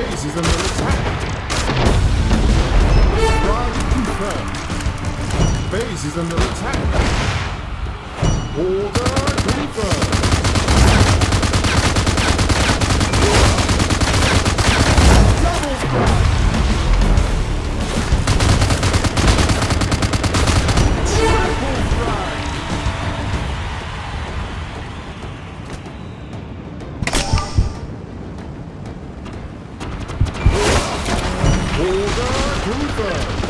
Base is under attack. Round confirmed. Base is under attack. Order confirmed. Confirmed.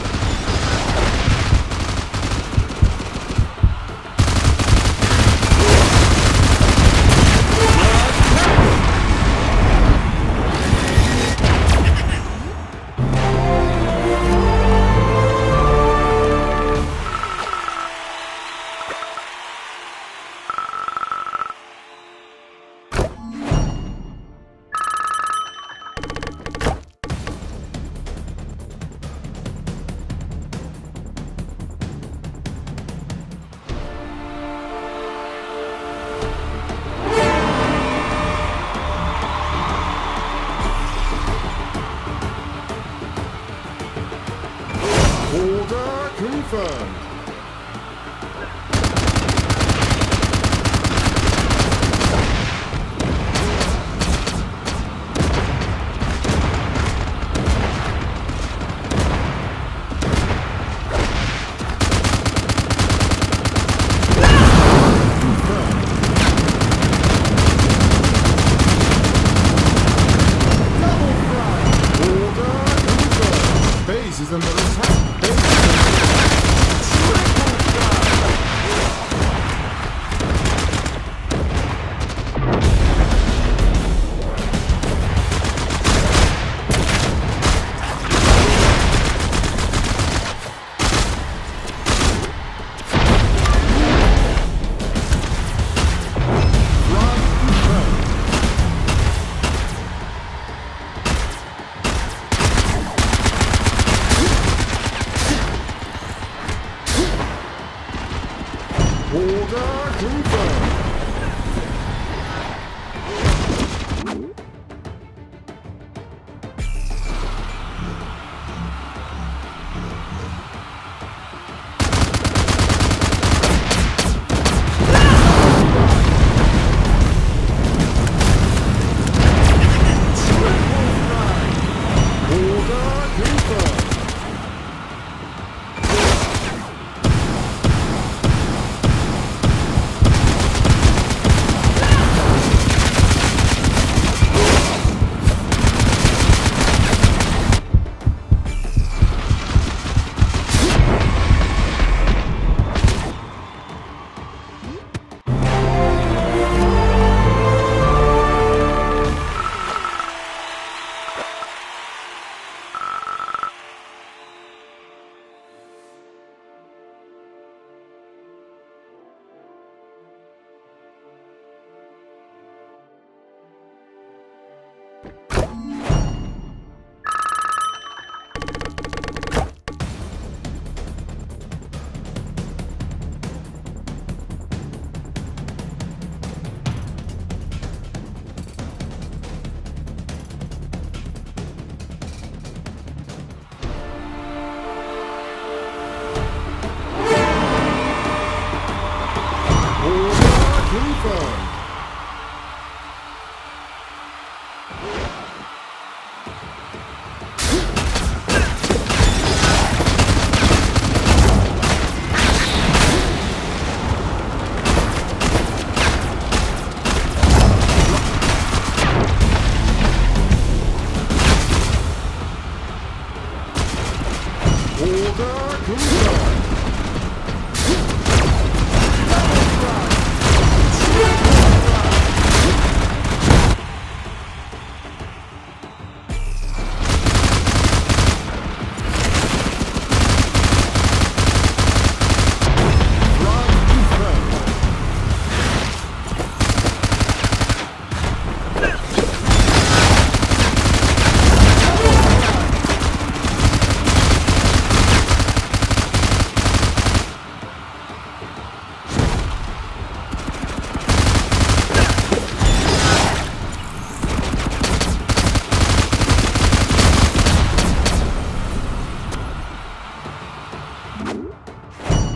Confirmed.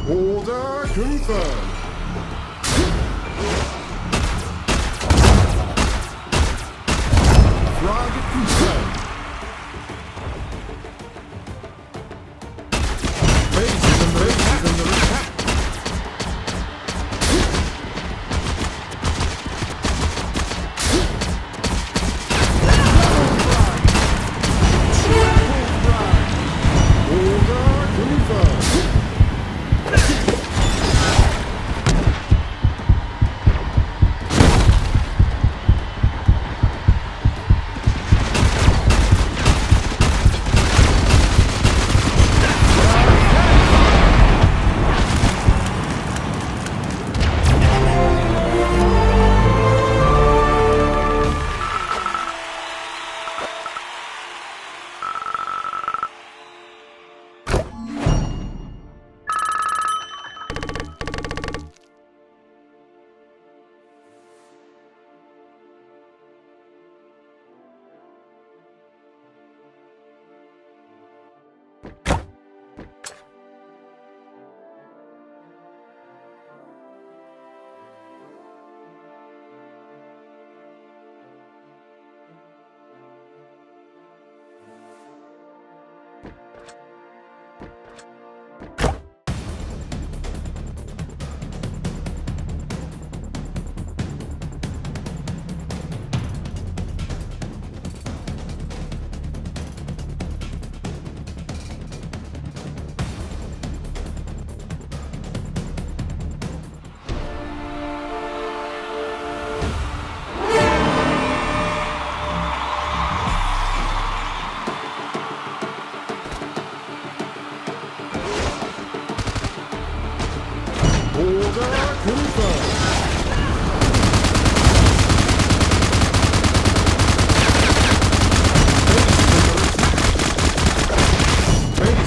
Order confirmed. Target confirmed. Raises under attack. Base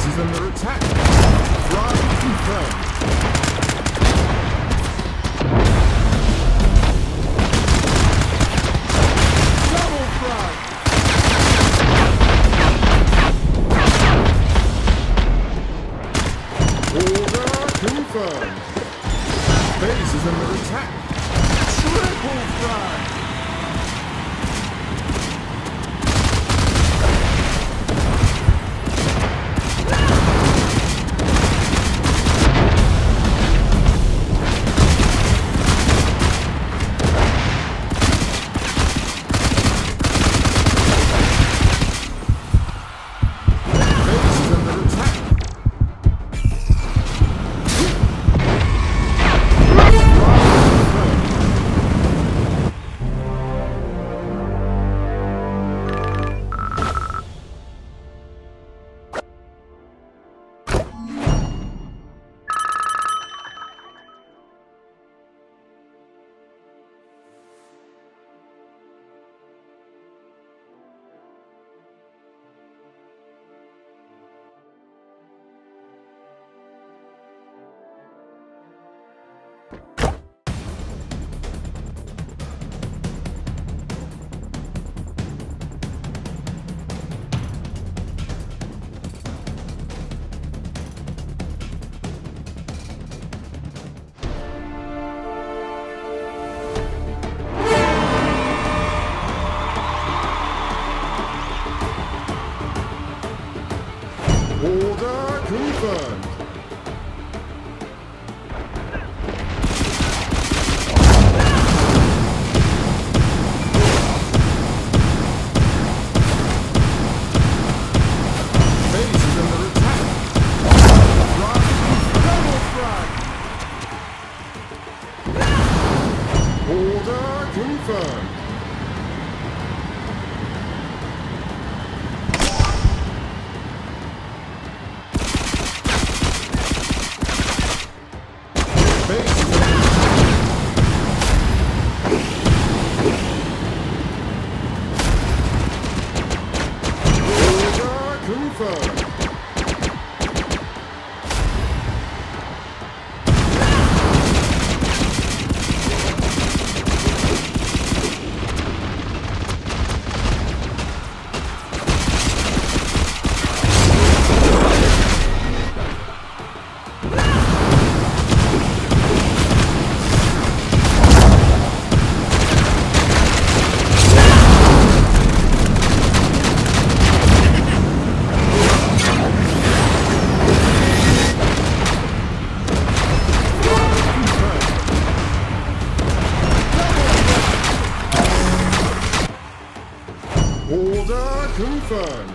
is under attack. Triple frag. confirmed.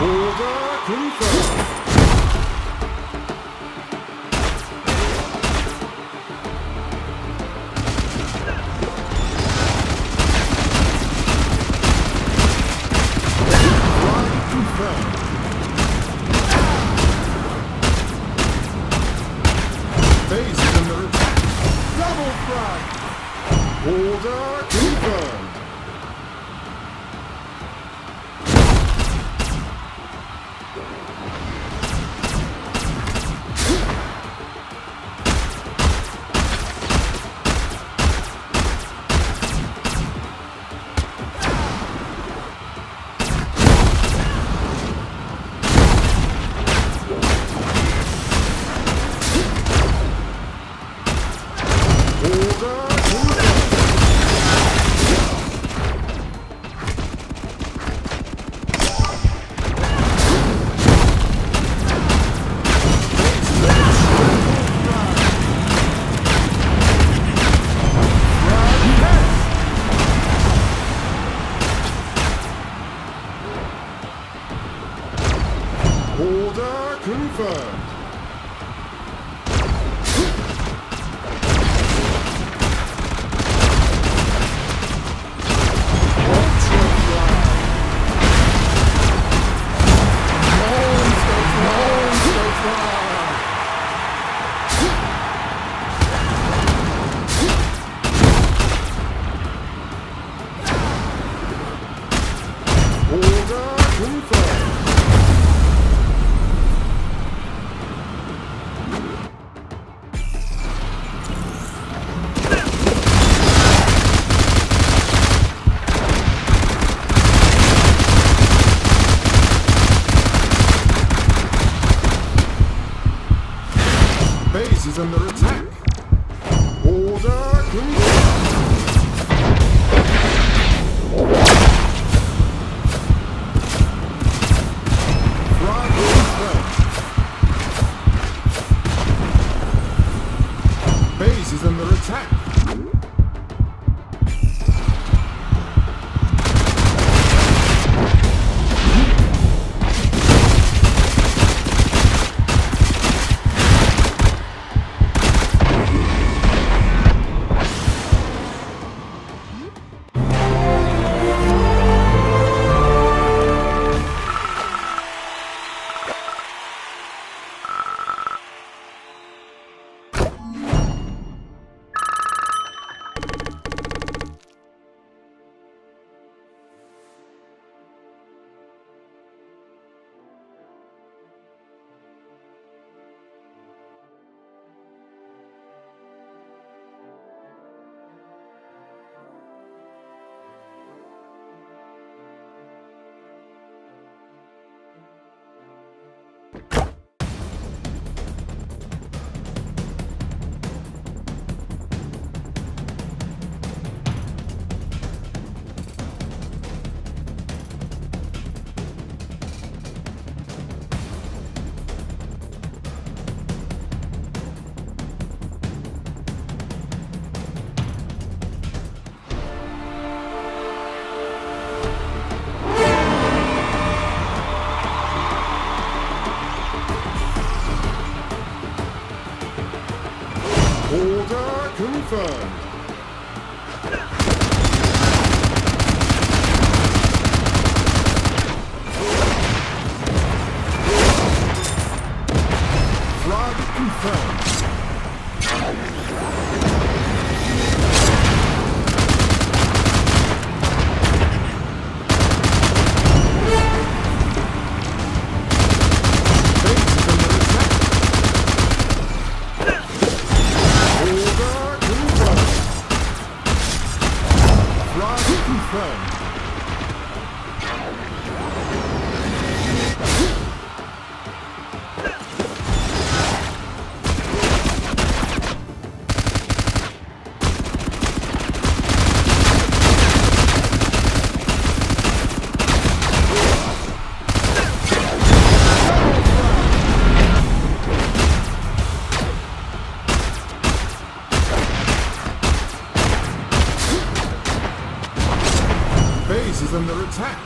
Order confirmed. Order confirmed. Is under attack. Order confirmed. Right. Base is under attack. confirmed. Is under attack.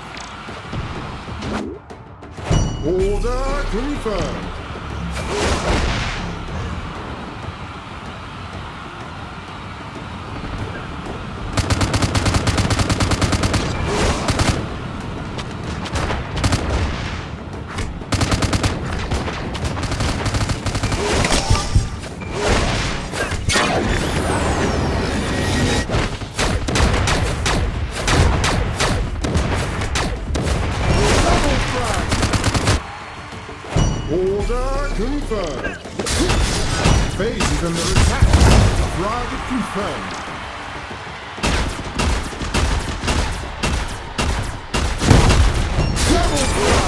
Order confirmed. Confirmed. Base is under attack. Target confirmed. Double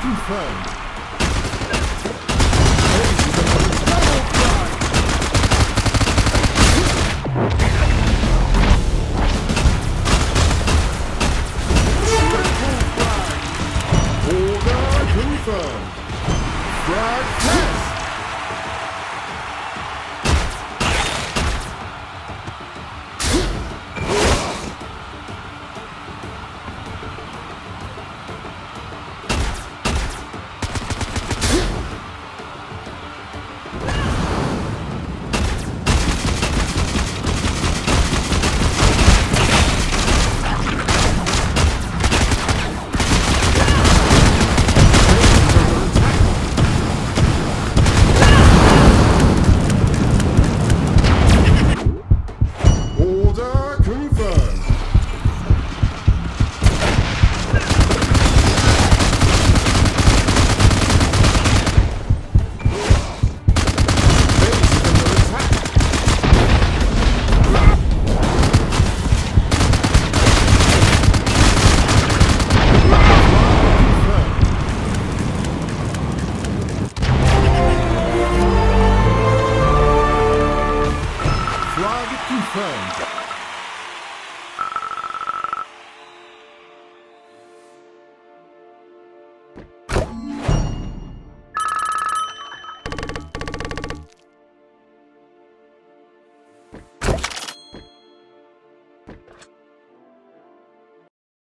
Confirmed. Confirmed.